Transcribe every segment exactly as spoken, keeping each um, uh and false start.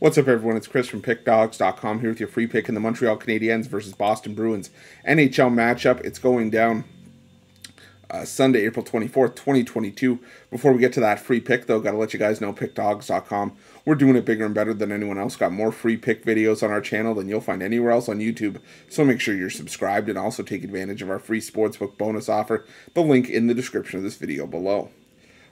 What's up, everyone? It's Chris from Pick Dogs dot com here with your free pick in the Montreal Canadiens versus Boston Bruins N H L matchup. It's going down uh, Sunday, April twenty-fourth, twenty twenty-two. Before we get to that free pick, though, got to let you guys know Pick Dogs dot com. We're doing it bigger and better than anyone else. Got more free pick videos on our channel than you'll find anywhere else on YouTube. So make sure you're subscribed and also take advantage of our free sportsbook bonus offer. The link in the description of this video below.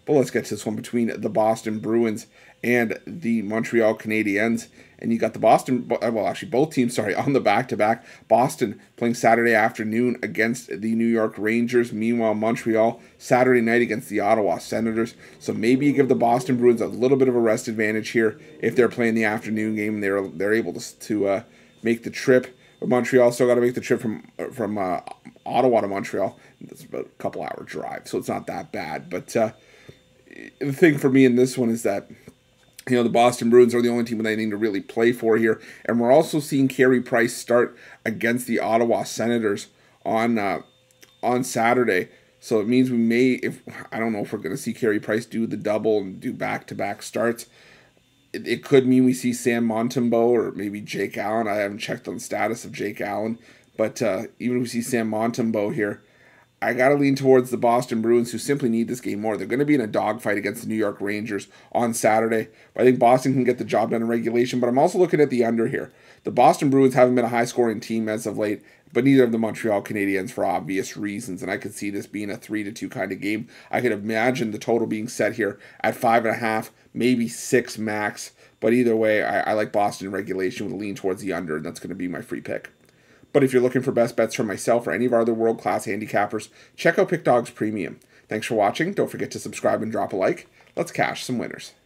But let's get to this one between the Boston Bruins and the Montreal Canadiens. And you got the Boston, well, actually both teams, sorry, on the back-to-back. Boston playing Saturday afternoon against the New York Rangers. Meanwhile, Montreal Saturday night against the Ottawa Senators. So maybe you give the Boston Bruins a little bit of a rest advantage here if they're playing the afternoon game and they're, they're able to, to uh, make the trip. But Montreal still got to make the trip from, from uh, Ottawa to Montreal. That's about a couple-hour drive, so it's not that bad. But... Uh, The thing for me in this one is that, you know, the Boston Bruins are the only team that they need to really play for here. And we're also seeing Carey Price start against the Ottawa Senators on uh, on Saturday. So it means we may, if I don't know if we're going to see Carey Price do the double and do back-to-back starts. It, it could mean we see Sam Montembeau or maybe Jake Allen. I haven't checked on the status of Jake Allen. But uh, even if we see Sam Montembeau here, I got to lean towards the Boston Bruins, who simply need this game more. They're going to be in a dogfight against the New York Rangers on Saturday. But I think Boston can get the job done in regulation, but I'm also looking at the under here. The Boston Bruins haven't been a high-scoring team as of late, but neither have the Montreal Canadiens for obvious reasons, and I could see this being a three to two kind of game. I could imagine the total being set here at five and a half, maybe six max. But either way, I, I like Boston in regulation with a lean towards the under, and that's going to be my free pick. But if you're looking for best bets from myself or any of our other world-class handicappers, check out PickDawgz Premium. Thanks for watching. Don't forget to subscribe and drop a like. Let's cash some winners.